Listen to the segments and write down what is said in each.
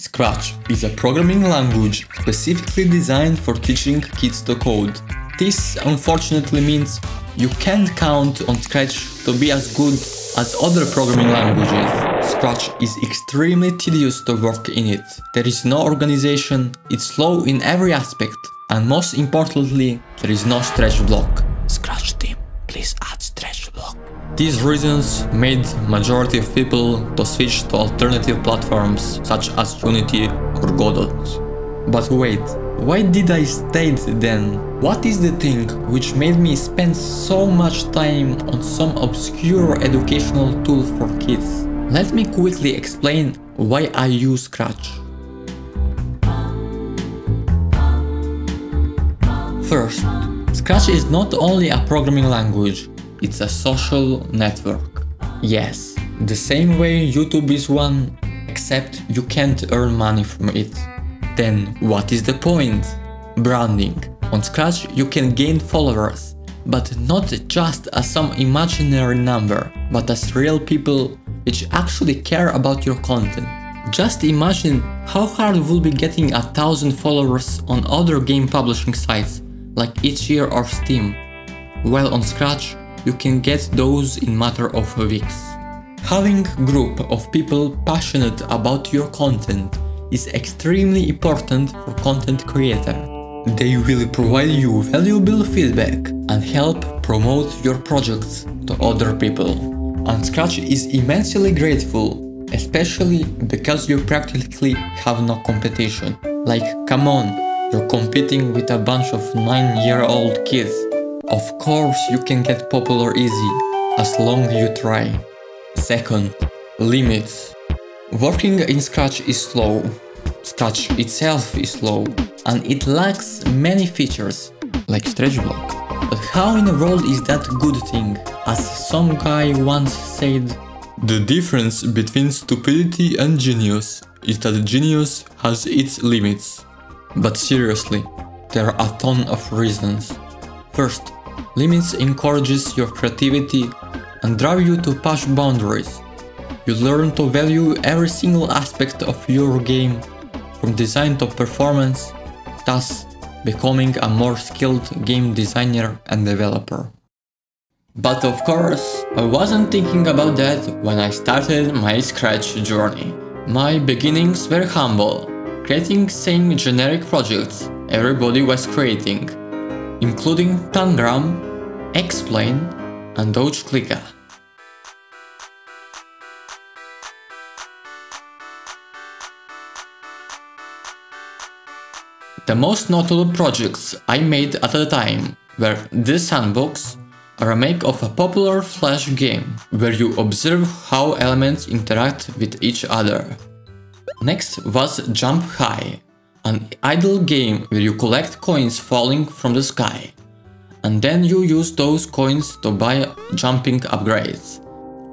Scratch is a programming language specifically designed for teaching kids to code. This unfortunately means you can't count on Scratch to be as good as other programming languages. Scratch is extremely tedious to work in it. There is no organization, it's slow in every aspect, and most importantly, there is no stretch block. Scratch team, please add stretch block. These reasons made majority of people to switch to alternative platforms such as Unity or Godot. But wait, why did I stay then? What is the thing which made me spend so much time on some obscure educational tool for kids? Let me quickly explain why I use Scratch. First, Scratch is not only a programming language, it's a social network. Yes, the same way YouTube is one, except you can't earn money from it. Then what is the point? Branding. On Scratch you can gain followers, but not just as some imaginary number, but as real people which actually care about your content. Just imagine how hard it would be getting 1,000 followers on other game publishing sites like itch.io or Steam, while on Scratch you can get those in matter of weeks. Having a group of people passionate about your content is extremely important for content creator. They will provide you valuable feedback and help promote your projects to other people. And Scratch is immensely grateful, especially because you practically have no competition. Like, come on, you're competing with a bunch of 9-year-old kids. Of course you can get popular easy, as long as you try. Second, limits. Working in Scratch is slow. Scratch itself is slow, and it lacks many features, like stretch block. But how in the world is that a good thing? As some guy once said, the difference between stupidity and genius is that genius has its limits. But seriously, there are a ton of reasons. First, limits encourages your creativity and drive you to push boundaries. You learn to value every single aspect of your game, from design to performance, thus becoming a more skilled game designer and developer. But of course, I wasn't thinking about that when I started my Scratch journey. My beginnings were humble, creating same generic projects everybody was creating, including Tandram, Explain and Doge Clicker. The most notable projects I made at the time were The Sandbox, a remake of a popular Flash game, where you observe how elements interact with each other. Next was Jump High, an idle game where you collect coins falling from the sky, and then you use those coins to buy jumping upgrades.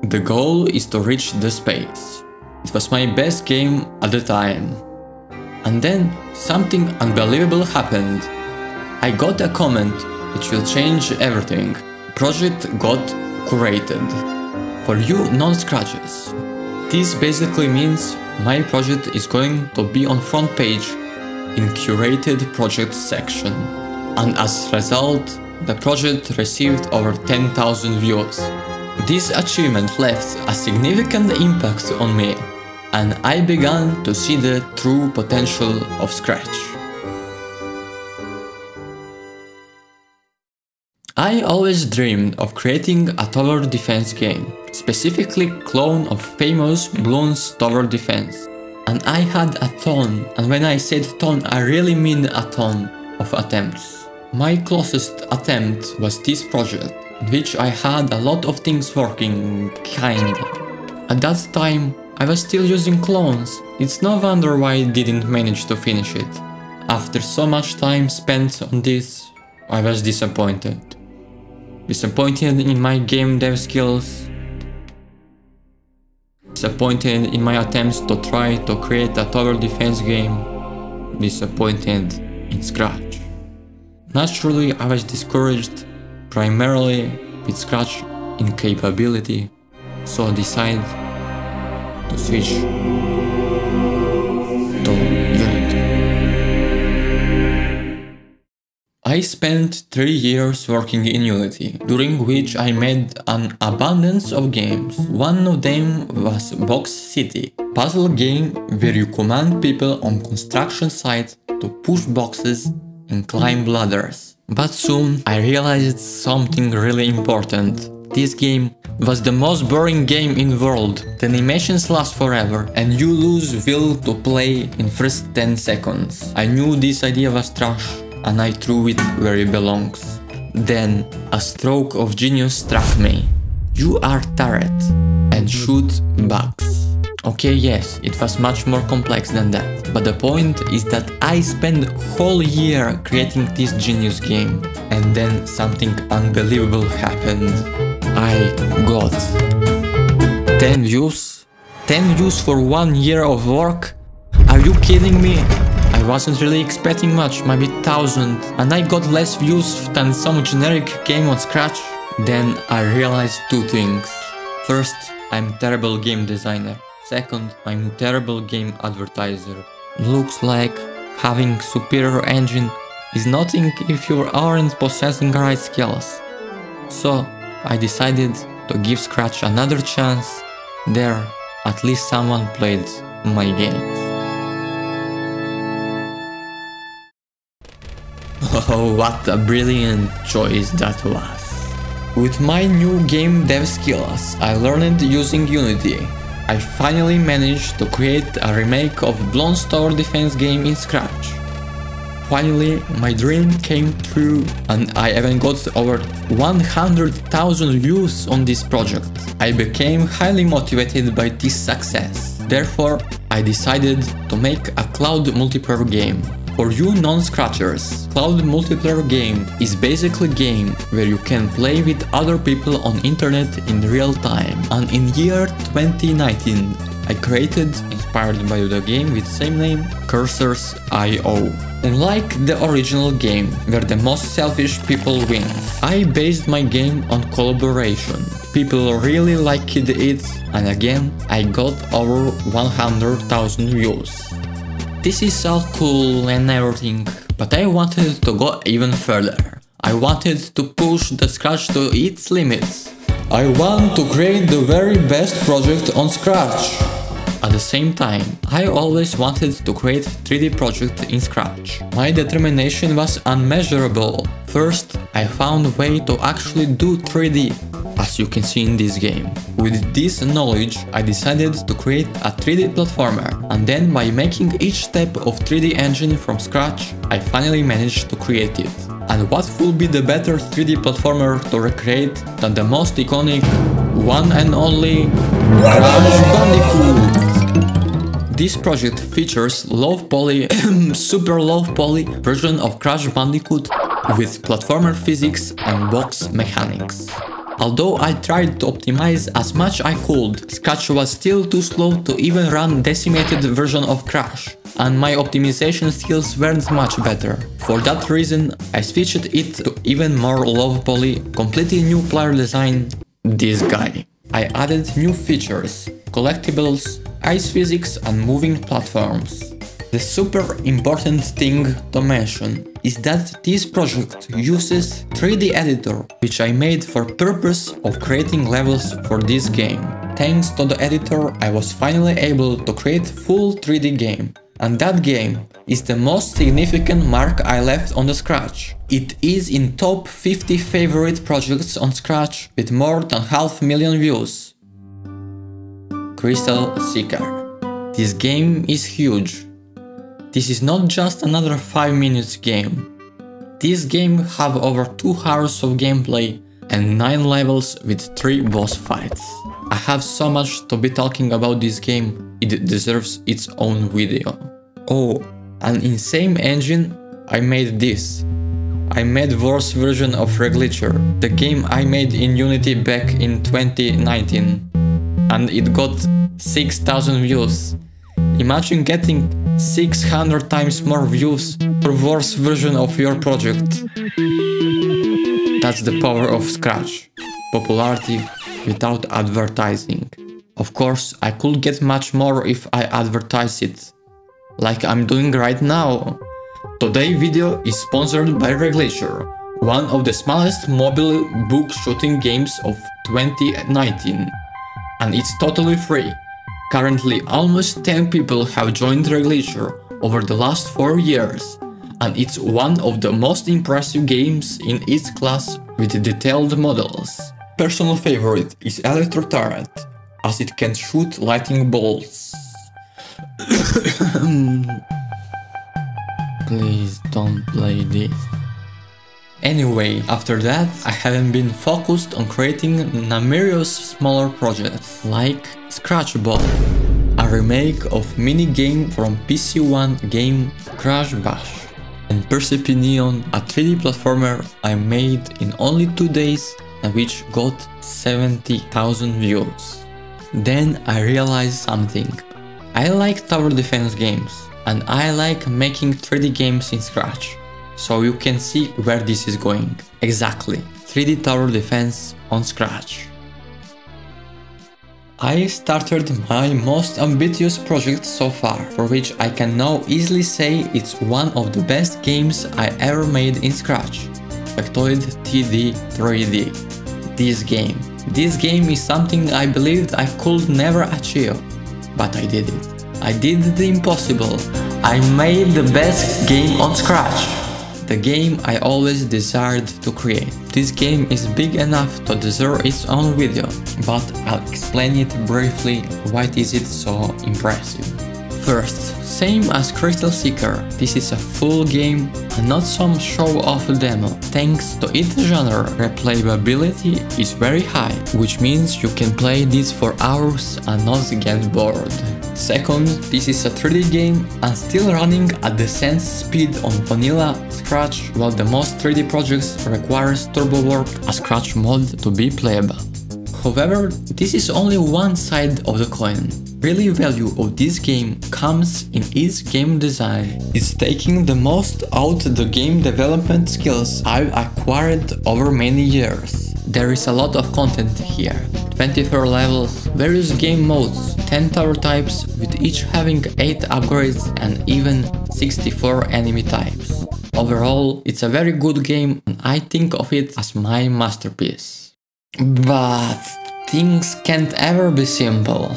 The goal is to reach the space. It was my best game at the time. And then something unbelievable happened. I got a comment which will change everything. Project got curated. For you non-Scratchers, this basically means my project is going to be on front page in curated project section, and as a result the project received over 10,000 views. This achievement left a significant impact on me, and I began to see the true potential of Scratch. I always dreamed of creating a tower defense game, specifically clone of famous Bloons Tower Defense. And I had a ton, and when I said ton, I really mean a ton of attempts. My closest attempt was this project, in which I had a lot of things working, kinda. At that time, I was still using clones. It's no wonder why I didn't manage to finish it. After so much time spent on this, I was disappointed. Disappointed in my game dev skills, disappointed in my attempts to try to create a tower defense game, disappointed in Scratch. Naturally, I was discouraged primarily with Scratch incapability, so I decided to switch I spent 3 years working in Unity, during which I made an abundance of games. One of them was Box City, a puzzle game where you command people on construction sites to push boxes and climb ladders. But soon I realized something really important. This game was the most boring game in the world. The animations last forever and you lose will to play in first 10 seconds. I knew this idea was trash and I threw it where it belongs. Then a stroke of genius struck me. You are turret and shoot bugs. Okay, yes, it was much more complex than that. But the point is that I spent a whole year creating this genius game. And then something unbelievable happened. I got 10 views? 10 views for 1 year of work? Are you kidding me? I wasn't really expecting much, maybe 1,000. And I got less views than some generic game on Scratch. Then I realized two things. First, I'm a terrible game designer. Second, I'm a terrible game advertiser. Looks like having superior engine is nothing if you aren't possessing the right skills. So I decided to give Scratch another chance. There, at least someone played my games. Oh, what a brilliant choice that was. With my new game dev skills, I learned using Unity. I finally managed to create a remake of Bloons Tower Defense game in Scratch. Finally, my dream came true and I even got over 100,000 views on this project. I became highly motivated by this success. Therefore, I decided to make a cloud multiplayer game. For you non-scratchers, cloud multiplayer game is basically a game where you can play with other people on internet in real time. And in year 2019, I created, inspired by the game with same name, Cursors.io. Unlike the original game, where the most selfish people win, I based my game on collaboration. People really liked it, and again, I got over 100,000 views. This is all cool and everything, but I wanted to go even further. I wanted to push the Scratch to its limits. I want to create the very best project on Scratch. At the same time, I always wanted to create 3D project in Scratch. My determination was unmeasurable. First, I found a way to actually do 3D, as you can see in this game. With this knowledge, I decided to create a 3D platformer, and then by making each step of 3D engine from scratch, I finally managed to create it. And what would be the better 3D platformer to recreate than the most iconic, one and only, Crash Bandicoot! This project features low-poly, super low-poly version of Crash Bandicoot with platformer physics and box mechanics. Although I tried to optimize as much I could, Scratch was still too slow to even run decimated version of Crash, and my optimization skills weren't much better. For that reason, I switched it to even more low-poly, completely new player design, this guy. I added new features, collectibles, ice physics and moving platforms. The super important thing to mention is that this project uses 3D editor, which I made for purpose of creating levels for this game. Thanks to the editor, I was finally able to create full 3D game. And that game is the most significant mark I left on the Scratch. It is in top 50 favorite projects on Scratch with more than 500,000 views. Crystal Seeker. This game is huge. This is not just another 5 minutes game. This game have over 2 hours of gameplay and 9 levels with 3 boss fights. I have so much to be talking about this game, it deserves its own video. Oh, and in same engine I made this. I made worse version of Reglitcher, the game I made in Unity back in 2019. And it got 6,000 views. Imagine getting 600 times more views for worse version of your project. That's the power of Scratch. Popularity without advertising. Of course, I could get much more if I advertise it. Like I'm doing right now. Today's video is sponsored by Reglature, one of the smallest mobile book shooting games of 2019, and it's totally free. Currently almost 10 people have joined Reglature over the last 4 years, and it's one of the most impressive games in its class with detailed models. Personal favorite is Electro Turret, as it can shoot lightning bolts. Please don't play this. Anyway, after that I haven't been focused on creating numerous smaller projects, like ScratchBot, a remake of minigame from PC1 game Crash Bash, and Persephone, a 3D platformer I made in only 2 days and which got 70,000 views. Then I realized something. I like tower defense games, and I like making 3D games in Scratch, so you can see where this is going. Exactly, 3D tower defense on Scratch. I started my most ambitious project so far, for which I can now easily say it's one of the best games I ever made in Scratch, Factoid TD 3D. This game is something I believed I could never achieve, but I did it. I did the impossible. I made the best game on Scratch, the game I always desired to create. This game is big enough to deserve its own video, but I'll explain it briefly why is it so impressive. First, same as Crystal Seeker, this is a full game and not some show-off demo. Thanks to its genre, replayability is very high, which means you can play this for hours and not get bored. Second, this is a 3D game and still running at decent speed on vanilla Scratch, while the most 3D projects requires Turbo Warp, a Scratch mod, to be playable. However, this is only one side of the coin. Really value of this game comes in its game design. It's taking the most out the game development skills I've acquired over many years. There is a lot of content here. 24 levels, various game modes, 10 tower types, with each having 8 upgrades and even 64 enemy types. Overall, it's a very good game and I think of it as my masterpiece. But things can't ever be simple.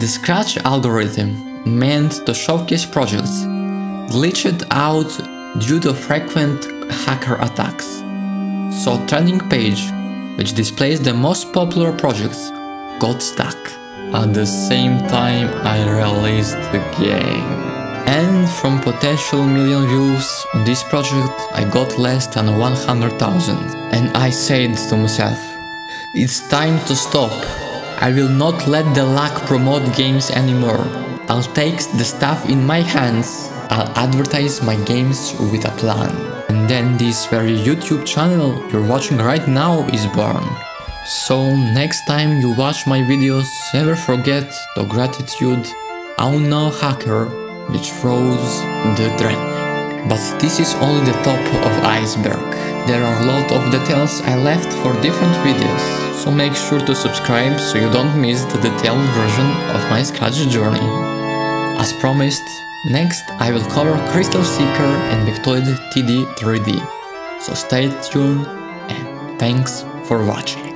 The Scratch algorithm, meant to showcase projects, glitched out due to frequent hacker attacks. So trending page, which displays the most popular projects, got stuck. At the same time I released the game. And from potential million views on this project I got less than 100,000. And I said to myself, it's time to stop. I will not let the luck promote games anymore. I'll take the stuff in my hands. I'll advertise my games with a plan. And then this very YouTube channel you're watching right now is born. So next time you watch my videos, never forget to gratitude our no hacker which froze the dream. But this is only the top of iceberg. There are a lot of details I left for different videos, so make sure to subscribe so you don't miss the detailed version of my Scratch journey. As promised, next I will cover Crystal Seeker and Victoid TD 3D, so stay tuned and thanks for watching.